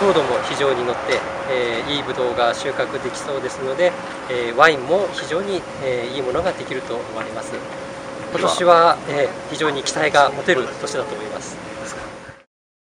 糖度も非常に乗って、いいブドウが収穫できそうですので、ワインも非常に、いいものができると思われます。今年は、非常に期待が持てる年だと思います。